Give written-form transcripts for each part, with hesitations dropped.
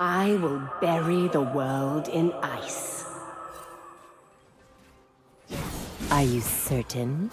I will bury the world in ice. Are you certain?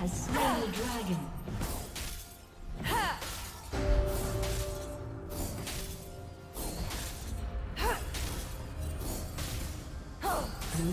has slain the dragon. Blue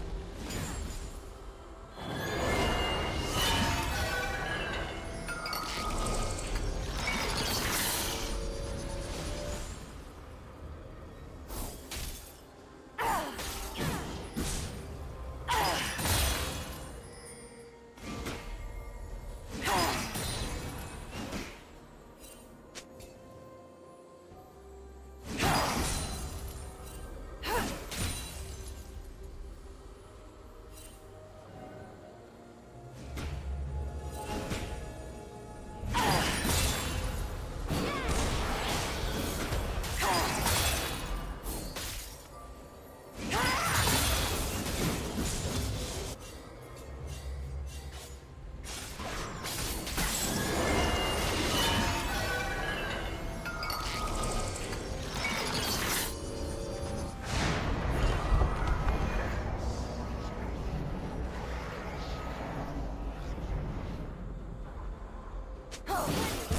Team's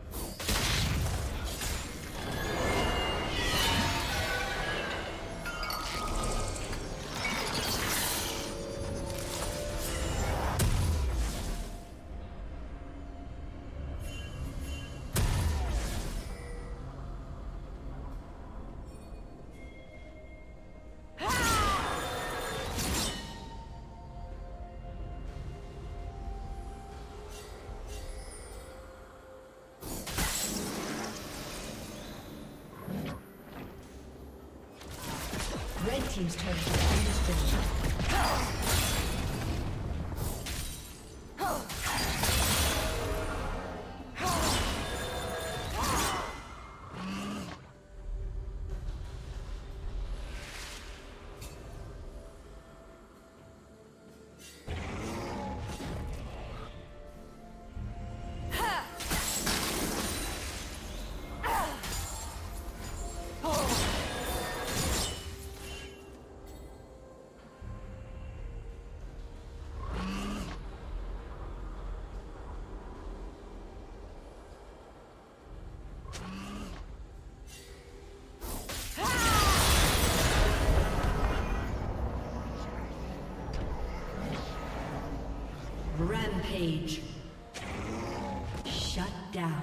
turret has been destroyed. Rampage. Shut down.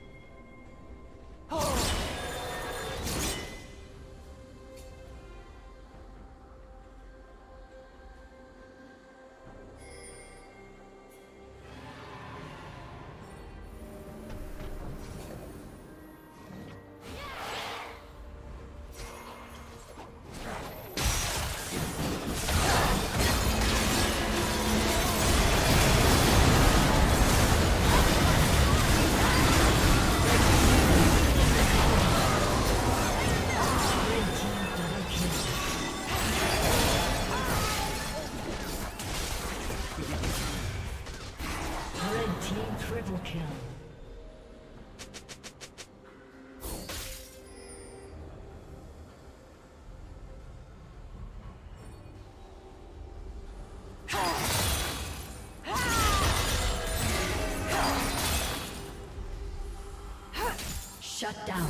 Shut down.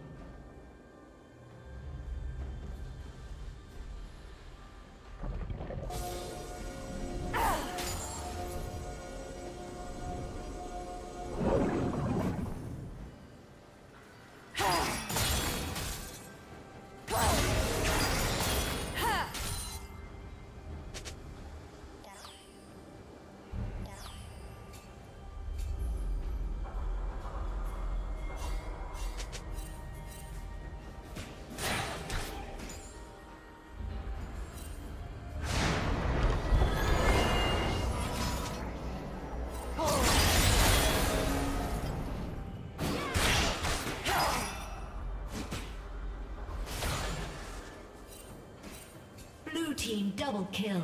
Team double kill.